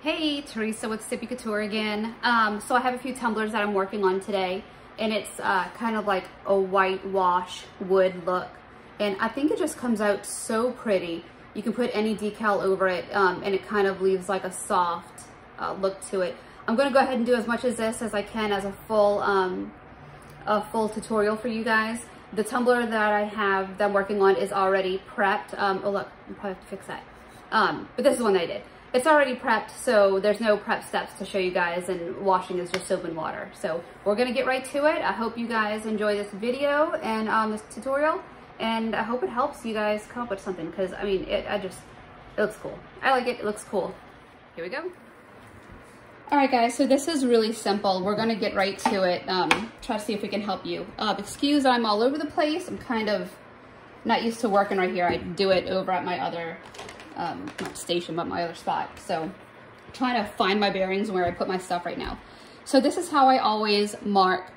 Hey, Teresa with Sippie Couture again. So I have a few tumblers that I'm working on today, and it's kind of like a whitewash wood look. And I think it just comes out so pretty. You can put any decal over it, and it kind of leaves like a soft look to it. I'm gonna go ahead and do as much of this as I can as a full tutorial for you guys. The tumbler that I have that I'm working on is already prepped. Oh look, I probably have to fix that. But this is one that I did. It's already prepped, so there's no prep steps to show you guys, and washing is just soap and water. So we're gonna get right to it. I hope you guys enjoy this video and this tutorial, and I hope it helps you guys come up with something, because I mean, it looks cool. I like it, it looks cool. Here we go. All right guys, so this is really simple. We're gonna get right to it. Try to see if we can help you. Excuse I'm all over the place. I'm kind of not used to working right here. I do it over at my other not station, but my other spot. So I'm trying to find my bearings where I put my stuff right now. So this is how I always mark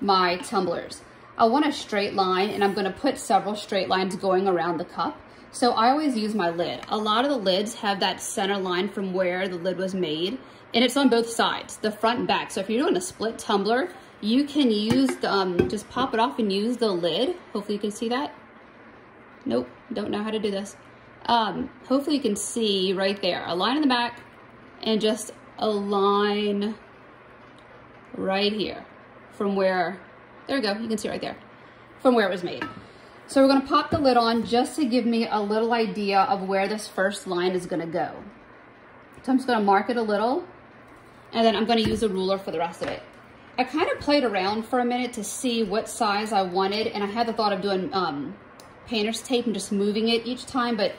my tumblers. I want a straight line, and I'm gonna put several straight lines going around the cup. So I always use my lid. A lot of the lids have that center line from where the lid was made, and it's on both sides, the front and back. So if you're doing a split tumbler, you can use the, just pop it off and use the lid. Hopefully you can see that. Nope, don't know how to do this. Hopefully you can see right there, a line in the back and just a line right here from where, there we go, you can see right there, from where it was made. So we're gonna pop the lid on just to give me a little idea of where this first line is gonna go. So I'm just gonna mark it a little, and then I'm gonna use a ruler for the rest of it. I kind of played around for a minute to see what size I wanted, and I had the thought of doing painter's tape and just moving it each time, but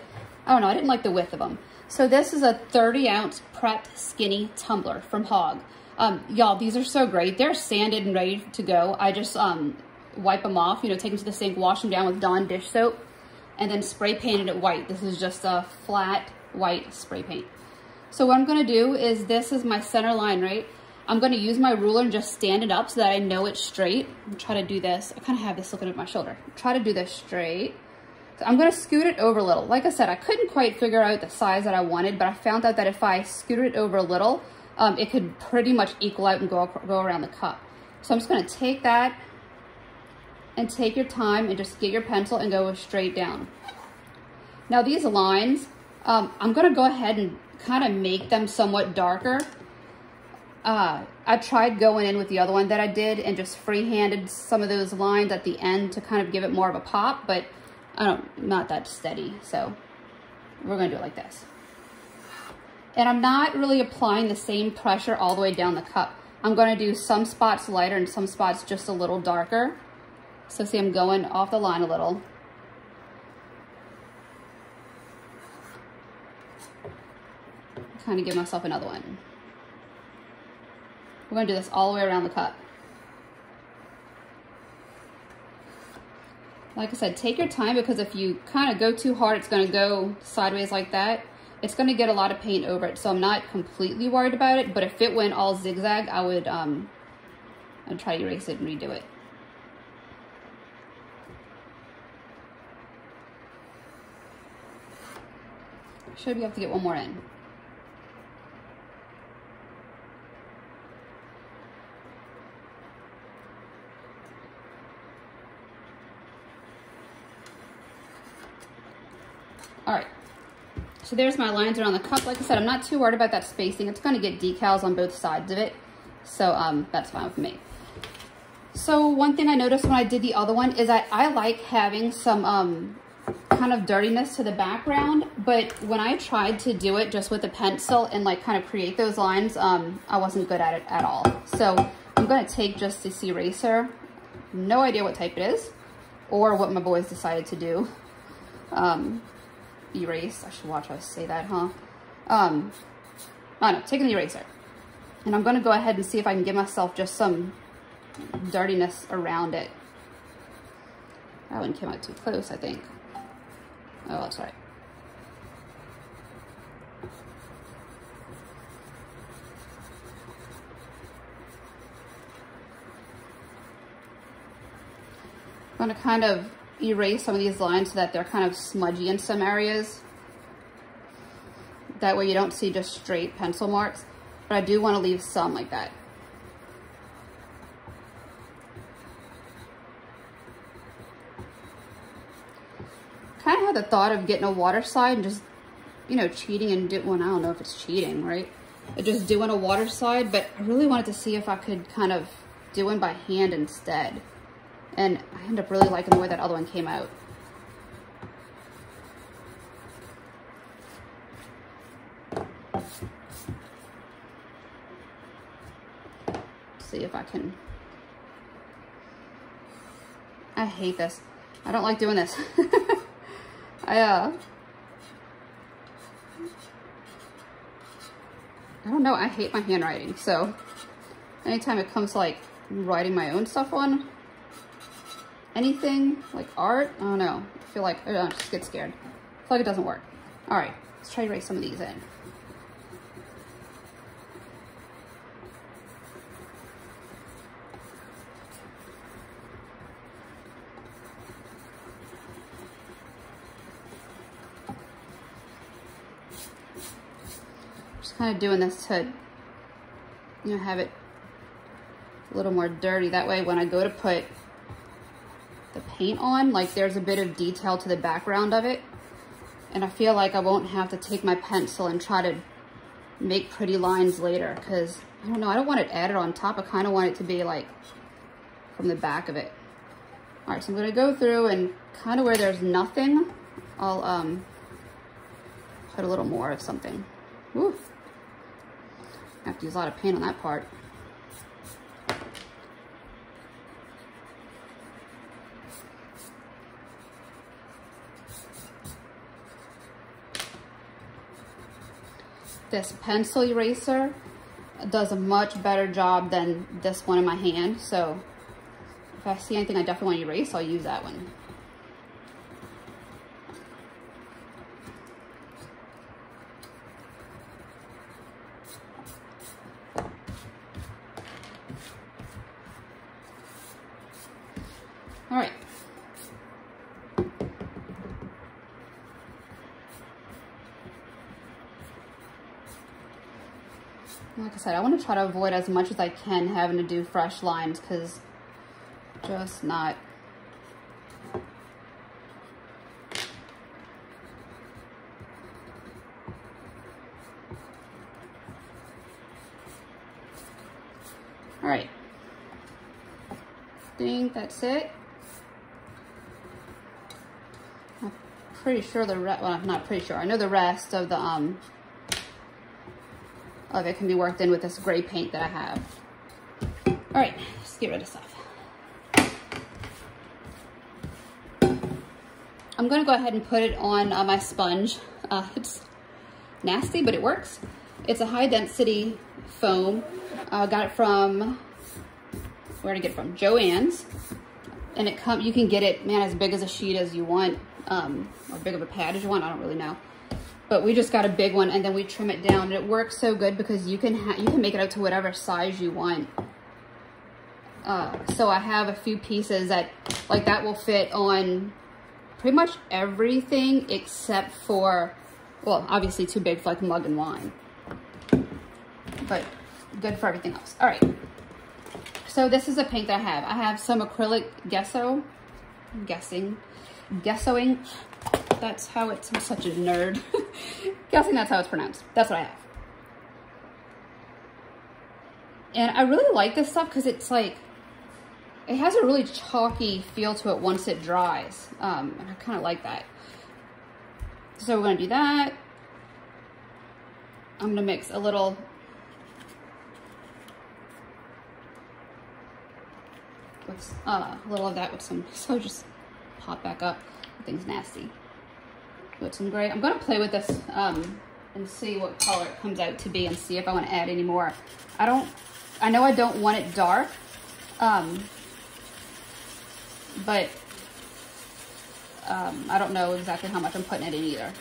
I don't know, I didn't like the width of them. So this is a 30-ounce prepped skinny tumbler from Hogg. Y'all, these are so great. They're sanded and ready to go. I just wipe them off, you know, take them to the sink, wash them down with Dawn dish soap, and then spray painted it white. This is just a flat white spray paint. So what I'm gonna do is, this is my center line, right? I'm gonna use my ruler and just stand it up so that I know it's straight. I'm trying to do this. I kind of have this looking at my shoulder. Try to do this straight. So I'm gonna scoot it over a little. Like I said, I couldn't quite figure out the size that I wanted, but I found out that if I scooted it over a little, it could pretty much equal out and go around the cup. So I'm just gonna take that and take your time and just get your pencil and go straight down. Now these lines, I'm gonna go ahead and kind of make them somewhat darker. I tried going in with the other one that I did and just free-handed some of those lines at the end to kind of give it more of a pop, but I'm not that steady, so we're gonna do it like this. And I'm not really applying the same pressure all the way down the cup. I'm gonna do some spots lighter and some spots just a little darker. So see, I'm going off the line a little. Kind of give myself another one. We're gonna do this all the way around the cup. Like I said, take your time, because if you kind of go too hard, it's gonna go sideways like that. It's gonna get a lot of paint over it, so I'm not completely worried about it, but if it went all zigzag, I would I'd try to erase it and redo it. Should be able to get one more in. All right, so there's my lines around the cup. Like I said, I'm not too worried about that spacing. It's gonna get decals on both sides of it. So that's fine with me. So one thing I noticed when I did the other one is that I like having some kind of dirtiness to the background, but when I tried to do it just with a pencil and like kind of create those lines, I wasn't good at it at all. So I'm gonna take just this eraser. No idea what type it is or what my boys decided to do. Erase. I should watch how I say that, huh? I don't know, take an eraser. And I'm gonna go ahead and see if I can give myself just some dirtiness around it. That one came out too close, I think. Oh, that's right. I'm gonna kind of erase some of these lines so that they're kind of smudgy in some areas. That way you don't see just straight pencil marks, but I do want to leave some like that. Kind of had the thought of getting a water slide and just, you know, cheating and do, well, I don't know if it's cheating, right? I just doing a water slide, but I really wanted to see if I could kind of do one by hand instead. And I end up really liking the way that other one came out. See if I can. I hate this. I don't like doing this. I don't know, I hate my handwriting, so anytime it comes to like writing my own stuff on anything, like art, I don't know, I feel like, I just get scared. I feel like it doesn't work. All right, let's try to erase some of these in. Kind of doing this to, you know, have it a little more dirty. That way when I go to put the paint on, like there's a bit of detail to the background of it. And I feel like I won't have to take my pencil and try to make pretty lines later. Because, I don't know, I don't want it added on top. I kind of want it to be like from the back of it. All right, so I'm going to go through and kind of where there's nothing, I'll put a little more of something. Woo. I have to use a lot of paint on that part. This pencil eraser does a much better job than this one in my hand. So if I see anything I definitely want to erase, I'll use that one. All right. Like I said, I want to try to avoid as much as I can having to do fresh lines because just not. All right. I think that's it. Pretty sure the rest, well, I'm not pretty sure, I know the rest of the of it can be worked in with this gray paint that I have. All right, let's get rid of stuff. I'm gonna go ahead and put it on my sponge. It's nasty, but it works. It's a high density foam. I got it from, where did I get it from? Joann's. And it you can get it, man, as big as a sheet as you want. Or big of a pad as you want, I don't really know. But we just got a big one and then we trim it down. And it works so good because you can make it up to whatever size you want. So I have a few pieces that, like that will fit on pretty much everything except for, well, obviously too big for like mug and wine. But good for everything else. All right. So this is the paint that I have. I have some acrylic gesso, I'm guessing. Gessoing, that's how it's, I'm such a nerd. Guessing that's how it's pronounced. That's what I have. And I really like this stuff because it's like, it has a really chalky feel to it once it dries. And I kind of like that. So we're going to do that. I'm going to mix a little with, a little of that with some, so just pop back up. Thing's nasty. Put some gray. I'm gonna play with this and see what color it comes out to be and see if I want to add any more. I know I don't want it dark, but I don't know exactly how much I'm putting it in either.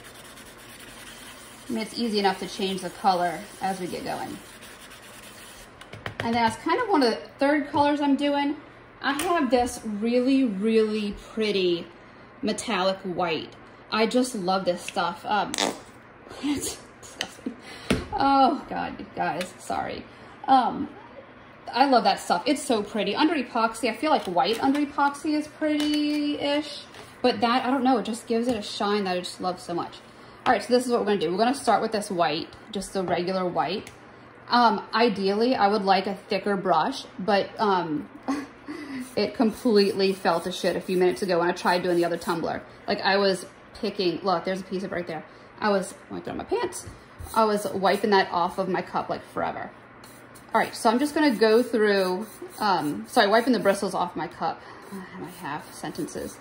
I mean, it's easy enough to change the color as we get going. And then that's kind of one of the third colors I'm doing. I have this really, really pretty metallic white. I just love this stuff. It's disgusting. Oh God, you guys, sorry. I love that stuff. It's so pretty. Under epoxy, I feel like white under epoxy is pretty-ish, but that, I don't know, it just gives it a shine that I just love so much. All right, so this is what we're gonna do. We're gonna start with this white, just the regular white. Ideally, I would like a thicker brush, but it completely fell to shit a few minutes ago when I tried doing the other tumbler. Like I was picking, look, there's a piece of right there. I threw on my pants. I was wiping that off of my cup like forever. All right, so I'm just gonna go through, sorry, wiping the bristles off my cup. And I have sentences.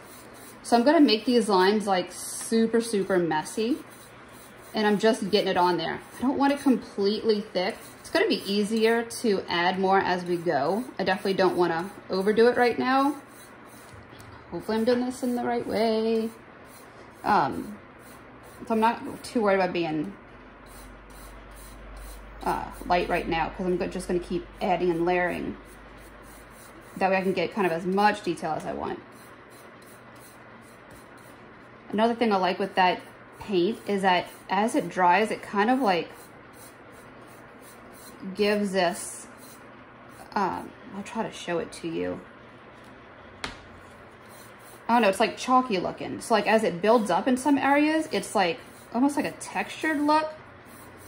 So I'm gonna make these lines like super, super messy. And I'm just getting it on there. I don't want it completely thick. It's gonna be easier to add more as we go. I definitely don't wanna overdo it right now. Hopefully I'm doing this in the right way. So I'm not too worried about being light right now because I'm just going to keep adding and layering. That way I can get kind of as much detail as I want. Another thing I like with that paint is that as it dries, it kind of like gives this, I'll try to show it to you. I don't know, it's like chalky looking. So like as it builds up in some areas, it's like almost like a textured look,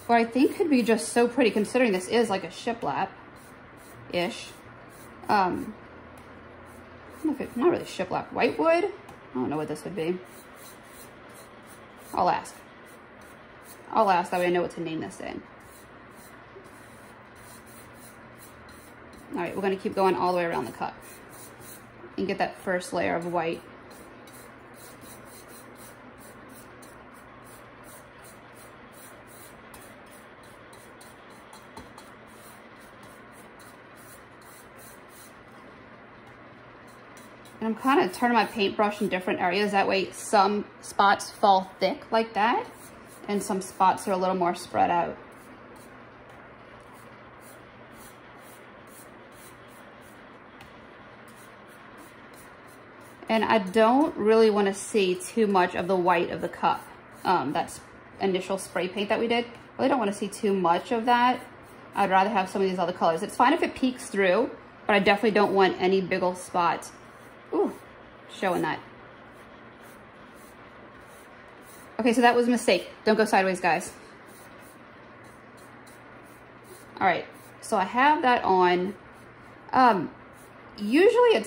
what I think could be just so pretty considering this is like a shiplap-ish. I don't know if it's not really shiplap, white wood? I don't know what this would be. I'll ask, that way I know what to name this in. All right, we're gonna keep going all the way around the cup and get that first layer of white. And I'm kind of turning my paintbrush in different areas. That way some spots fall thick like that and some spots are a little more spread out. And I don't really want to see too much of the white of the cup. That's initial spray paint that we did. I really don't want to see too much of that. I'd rather have some of these other colors. It's fine if it peeks through, but I definitely don't want any big old spots. Ooh, showing that. Okay, so that was a mistake. Don't go sideways, guys. All right, so I have that on. Usually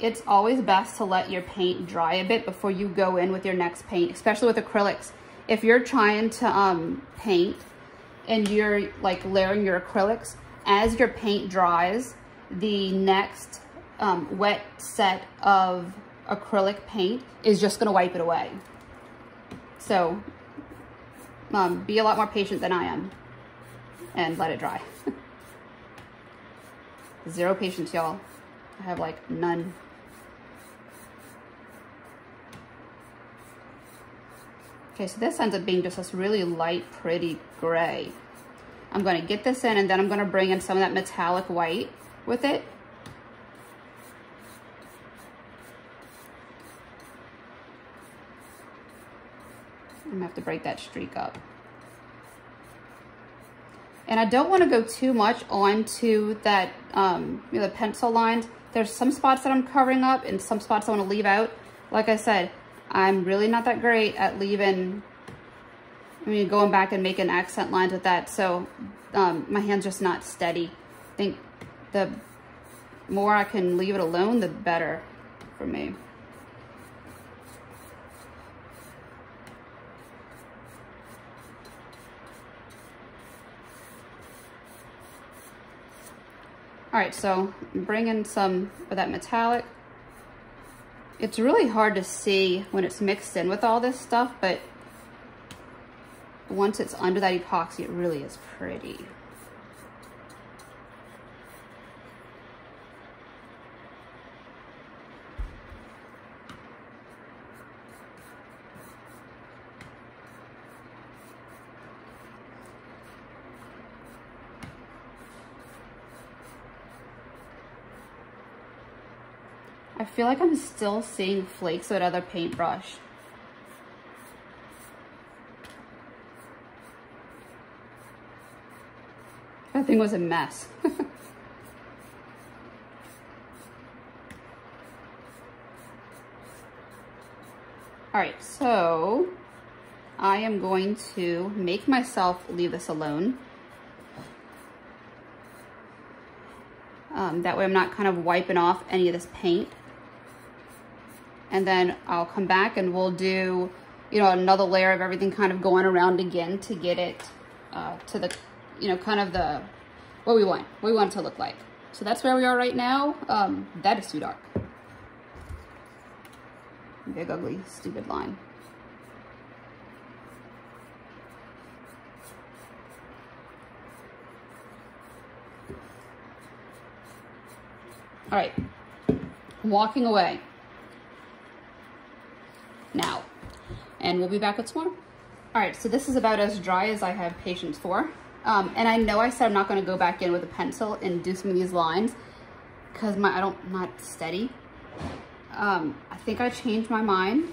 it's always best to let your paint dry a bit before you go in with your next paint, especially with acrylics. If you're trying to paint and you're like layering your acrylics, as your paint dries, the next wet set of acrylic paint is just gonna wipe it away. So be a lot more patient than I am and let it dry. Zero patience, y'all. I have like none. Okay, so this ends up being just this really light, pretty gray. I'm gonna get this in and then I'm gonna bring in some of that metallic white with it. I'm gonna have to break that streak up. And I don't wanna go too much onto that, you know, the pencil lines. There's some spots that I'm covering up and some spots I want to leave out. Like I said, I'm really not that great at leaving, I mean, going back and making accent lines with that. So my hand's just not steady. I think the more I can leave it alone, the better for me. All right, so bring in some of that metallic. It's really hard to see when it's mixed in with all this stuff, but once it's under that epoxy, it really is pretty. I feel like I'm still seeing flakes with other paintbrush. That thing was a mess. All right, so I am going to make myself leave this alone. That way I'm not kind of wiping off any of this paint. And then I'll come back and we'll do, you know, another layer of everything kind of going around again to get it to the, you know, kind of the, what we want it to look like. So that's where we are right now. That is too dark. Big, ugly, stupid line. All right, walking away now, and we'll be back with some more. All right, so this is about as dry as I have patience for. And I know I said I'm not gonna go back in with a pencil and do some of these lines because I'm not steady. I think I changed my mind,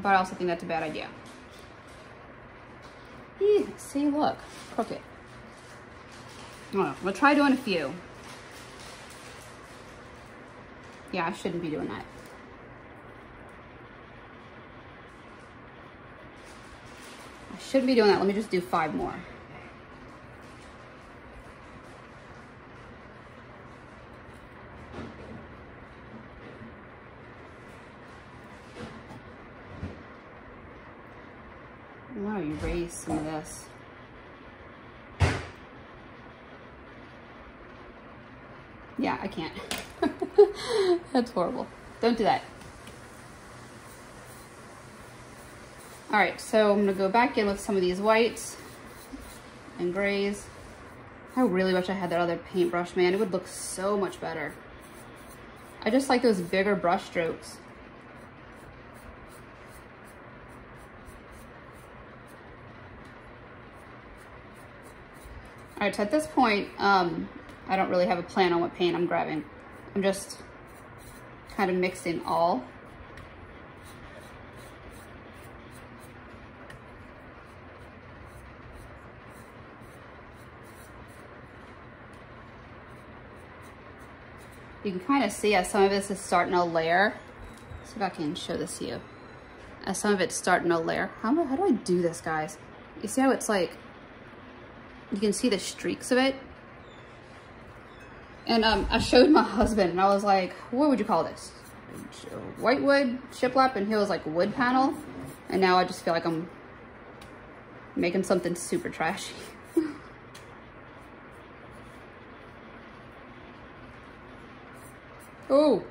but I also think that's a bad idea. Yeah, see, look, crooked. I don't know, we'll try doing a few. Yeah, I shouldn't be doing that. I shouldn't be doing that. Let me just do 5 more. I'm gonna erase some of this. Yeah, I can't. That's horrible. Don't do that. All right, so I'm gonna go back in with some of these whites and grays. I really wish I had that other paintbrush, man. It would look so much better. I just like those bigger brush strokes. All right, so at this point, I don't really have a plan on what paint I'm grabbing. I'm just kind of mixing all. You can kind of see as some of this is starting to layer. Let's see if I can show this to you. As some of it's starting to layer. How do I do this, guys? You see how it's like, you can see the streaks of it. And I showed my husband and I was like, what would you call this? White wood, shiplap, and he was like, wood panel. And now I just feel like I'm making something super trashy. Oh.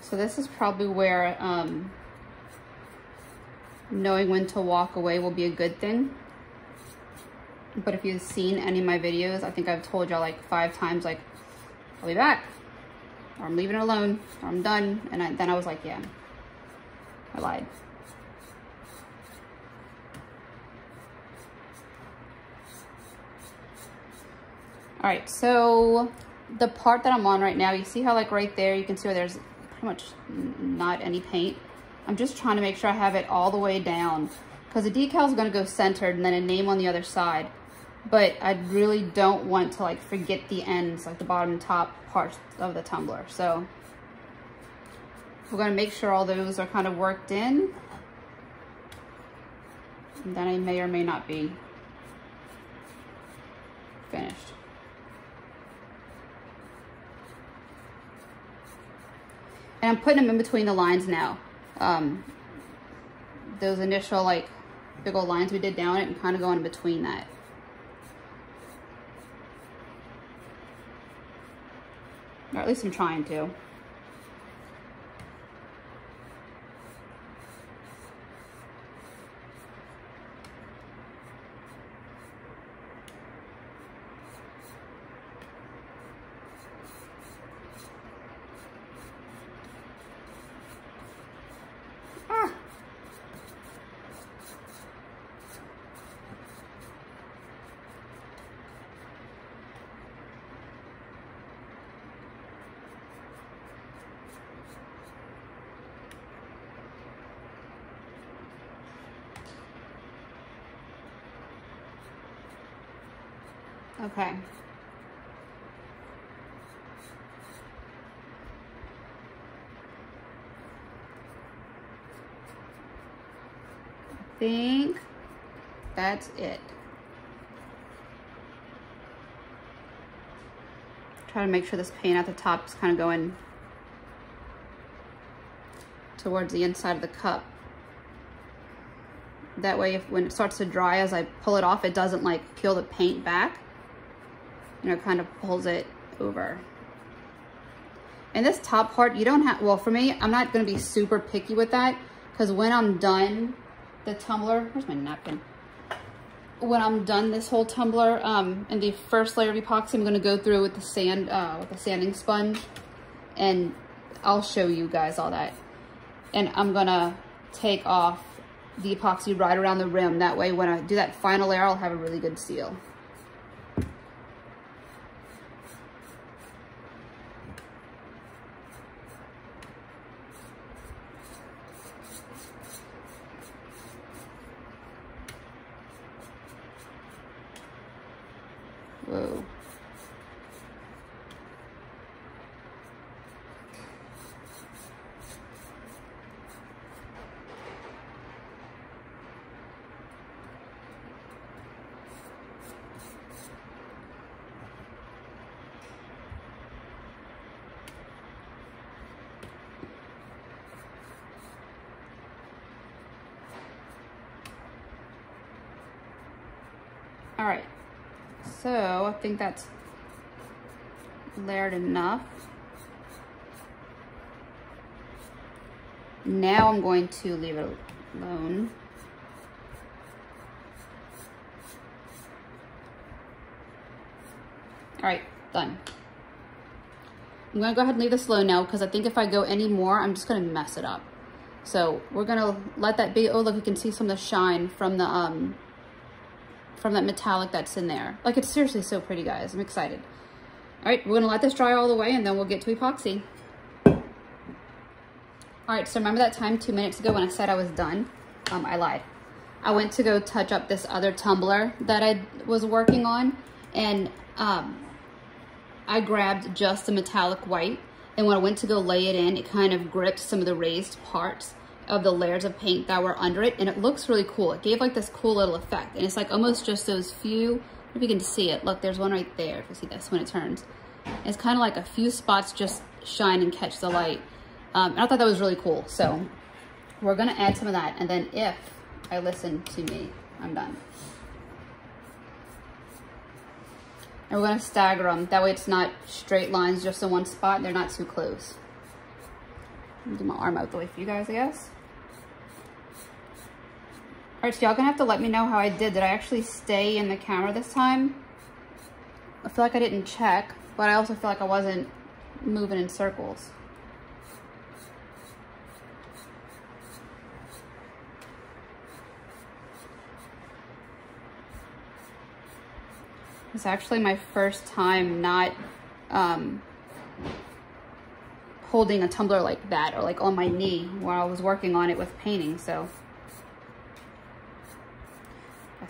So this is probably where knowing when to walk away will be a good thing. But if you've seen any of my videos, I think I've told y'all like 5 times, like, I'll be back, or I'm leaving it alone, or I'm done. And then I was like, yeah, I lied. All right, so the part that I'm on right now, you see how like right there, you can see where there's pretty much not any paint. I'm just trying to make sure I have it all the way down, because the decal is going to go centered and then a name on the other side. But I really don't want to like forget the ends, like the bottom and top parts of the tumbler. So we're going to make sure all those are kind of worked in. And then I may or may not be finished. And I'm putting them in between the lines now. Those initial like big old lines we did down it and kind of going in between that. Or at least I'm trying to. Okay. I think that's it. Try to make sure this paint at the top is kind of going towards the inside of the cup. That way, if when it starts to dry, as I pull it off, it doesn't like peel the paint back. You know, it kind of pulls it over. And this top part, you don't have, well, for me, I'm not gonna be super picky with that, because when I'm done, the tumbler, where's my napkin? When I'm done this whole tumbler, and the first layer of epoxy, I'm gonna go through with the sand, with the sanding sponge, and I'll show you guys all that. And I'm gonna take off the epoxy right around the rim. That way, when I do that final layer, I'll have a really good seal. Whoa. All right, so I think that's layered enough. Now I'm going to leave it alone. All right, done. I'm gonna go ahead and leave this alone now, because I think if I go any more, I'm just gonna mess it up. So we're gonna let that be. Oh, look, you can see some of the shine from the, from that metallic that's in there. Like, it's seriously so pretty, guys. I'm excited. All right, we're gonna let this dry all the way and then we'll get to epoxy. All right, so remember that time 2 minutes ago when I said I was done? I lied. I went to go touch up this other tumbler that I was working on, and I grabbed just the metallic white, and when I went to go lay it in, it kind of gripped some of the raised parts of the layers of paint that were under it, and it looks really cool. It gave like this cool little effect, and it's like almost just those few, if you can see it, look, there's one right there, if you see this when it turns. And it's kind of like a few spots just shine and catch the light. And I thought that was really cool. So we're gonna add some of that, and then if I listen to me, I'm done. And we're gonna stagger them. That way it's not straight lines just in one spot, and they're not too close. I'm gonna do my arm out the way for you guys, I guess. All right, so y'all gonna have to let me know how I did. Did I actually stay in the camera this time? I feel like I didn't check, but I also feel like I wasn't moving in circles. It's actually my first time not holding a tumbler like that, or like on my knee while I was working on it with painting. So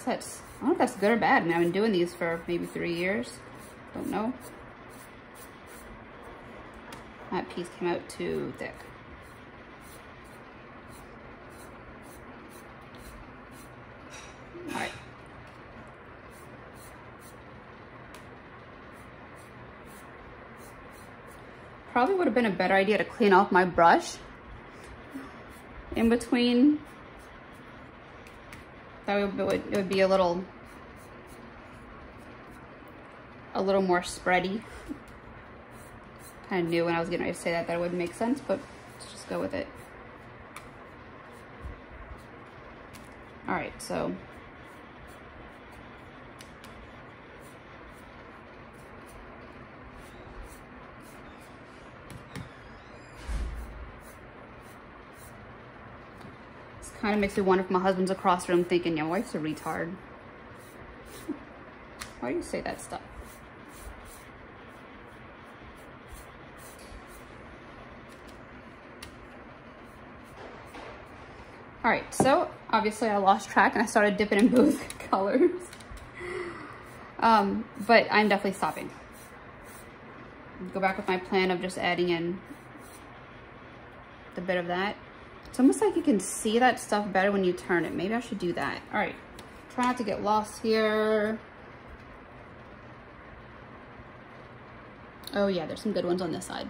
that's, I don't know if that's good or bad. I mean, I've been doing these for maybe 3 years. Don't know. That piece came out too thick. All right. Probably would have been a better idea to clean off my brush in between. That would, it would be a little more spready. I knew when I was getting ready to say that that wouldn't make sense, but let's just go with it. All right, so kind of makes me wonder if my husband's across the room thinking, your wife's a retard. Why do you say that stuff? All right, so obviously I lost track and I started dipping in both colors. But I'm definitely stopping. Go back with my plan of just adding in a bit of that. It's almost like you can see that stuff better when you turn it. Maybe I should do that. All right, try not to get lost here. Oh yeah, there's some good ones on this side.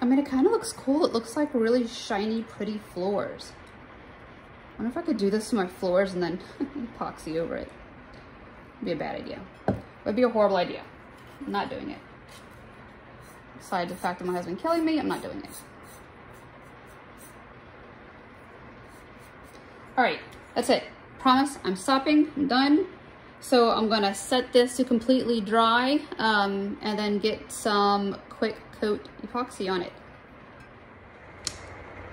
I mean, it kind of looks cool. It looks like really shiny, pretty floors. I wonder if I could do this to my floors and then epoxy over it. It'd be a bad idea. Would be a horrible idea. I'm not doing it. Besides the fact that my husband killing me, I'm not doing it. All right, that's it. Promise, I'm stopping, I'm done. So I'm gonna set this to completely dry and then get some quick coat epoxy on it.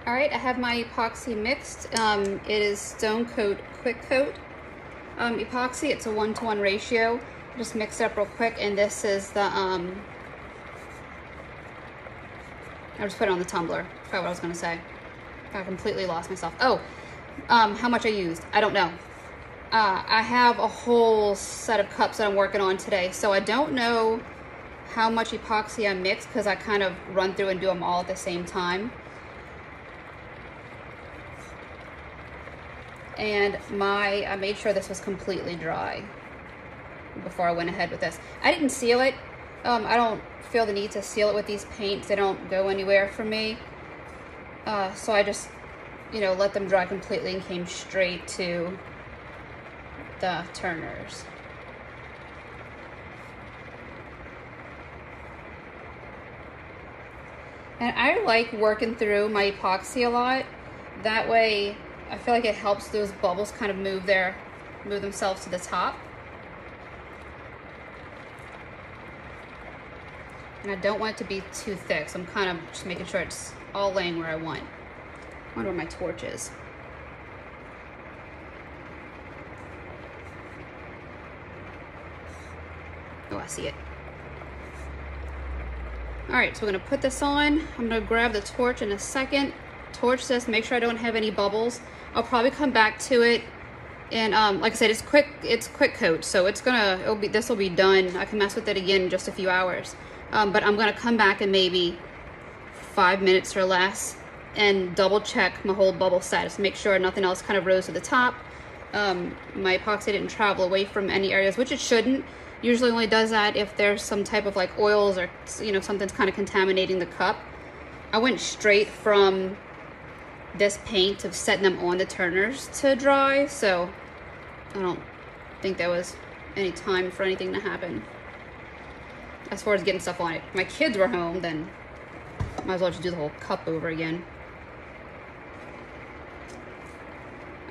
All right, I have my epoxy mixed. It is Stone Coat Quick Coat epoxy. It's a 1-to-1 ratio. Just mix it up real quick, and this is the, I just put it on the tumbler. Forgot what I was gonna say. I completely lost myself. Oh, how much I used, I don't know. I have a whole set of cups that I'm working on today, so I don't know how much epoxy I mix because I kind of run through and do them all at the same time. And I made sure this was completely dry before I went ahead with this. I didn't seal it. I don't feel the need to seal it with these paints. They don't go anywhere for me. So I just, you know, let them dry completely and came straight to the turners. And I like working through my epoxy a lot. That way, I feel like it helps those bubbles kind of move themselves to the top. And I don't want it to be too thick, so I'm kind of just making sure it's all laying where I want. I wonder where my torch is. Oh, I see it. All right, so we're gonna put this on. I'm gonna grab the torch in a second. Torch this, make sure I don't have any bubbles. I'll probably come back to it. And like I said, it's quick coat, so this will be done. I can mess with it again in just a few hours. But I'm gonna come back in maybe 5 minutes or less and double check my whole bubble status, make sure nothing else kind of rose to the top. My epoxy didn't travel away from any areas, which it shouldn't. Usually only does that if there's some type of like oils or, you know, something's kind of contaminating the cup. I went straight from this paint of setting them on the turners to dry, so I don't think there was any time for anything to happen as far as getting stuff on it. If my kids were home, then might as well just do the whole cup over again.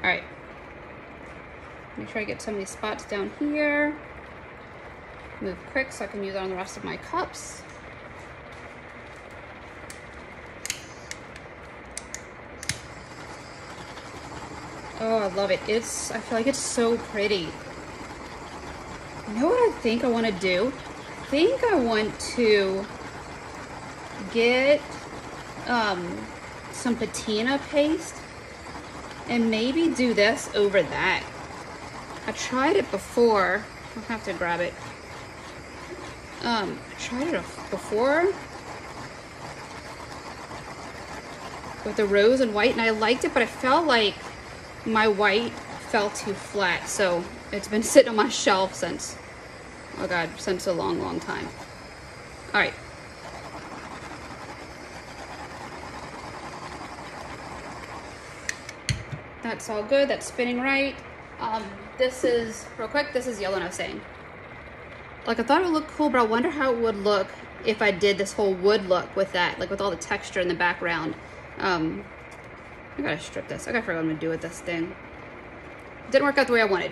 All right, make sure I get some of these spots down here. Move quick so I can use it on the rest of my cups. Oh, I love it. I feel like it's so pretty. You know what I think I want to do? I think I want to get some patina paste and maybe do this over that. I tried it before. I'll have to grab it. I tried it before with the rose and white, and I liked it, but I felt like my white fell too flat, so it's been sitting on my shelf since, oh god, since a long time. All right, that's all good. That's spinning right. This is real quick. This is yellow. I was saying, like, I thought it would look cool, but I wonder how it would look if I did this whole wood look with that, like with all the texture in the background. I gotta strip this. I gotta figure out what I'm gonna do with this thing. Didn't work out the way I wanted.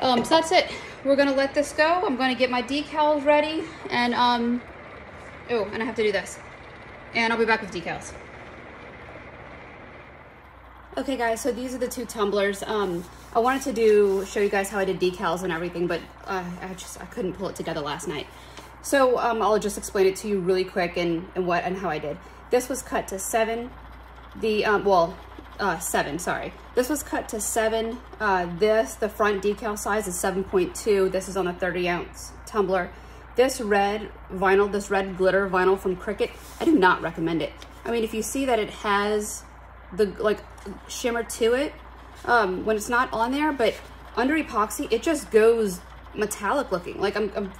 So that's it. We're gonna let this go. I'm gonna get my decals ready, and oh, and I have to do this. And I'll be back with decals. Okay guys, so these are the two tumblers. I wanted to show you guys how I did decals and everything, but I couldn't pull it together last night. So I'll just explain it to you really quick and how I did. This was cut to 7. The, well, 7, sorry. This was cut to 7. The front decal size is 7.2. This is on a 30-ounce tumbler. This red vinyl, this red glitter vinyl from Cricut, I do not recommend it. I mean, if you see that it has the like shimmer to it, when it's not on there, but under epoxy, it just goes metallic looking. Like I'm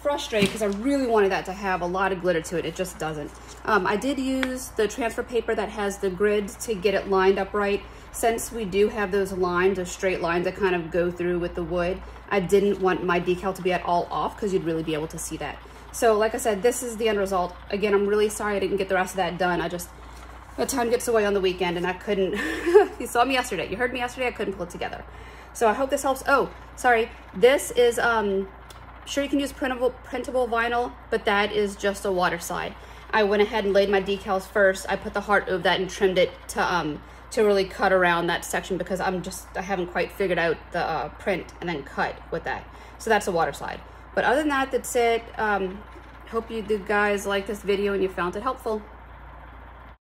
frustrated because I really wanted that to have a lot of glitter to it. It just doesn't. I did use the transfer paper that has the grids to get it lined up right. Since we do have those lines, those straight lines that kind of go through with the wood, I didn't want my decal to be at all off because you'd really be able to see that. So like I said, this is the end result. Again, I'm really sorry I didn't get the rest of that done. I just, the time gets away on the weekend and I couldn't, you saw me yesterday, you heard me yesterday, I couldn't pull it together. So I hope this helps. Oh, sorry, this is, sure you can use printable vinyl, but that is just a water slide. I went ahead and laid my decals first. I put the heart over that and trimmed it to really cut around that section because I haven't quite figured out the print and then cut with that. So that's a water slide. But other than that, that's it. Hope you guys like this video and you found it helpful.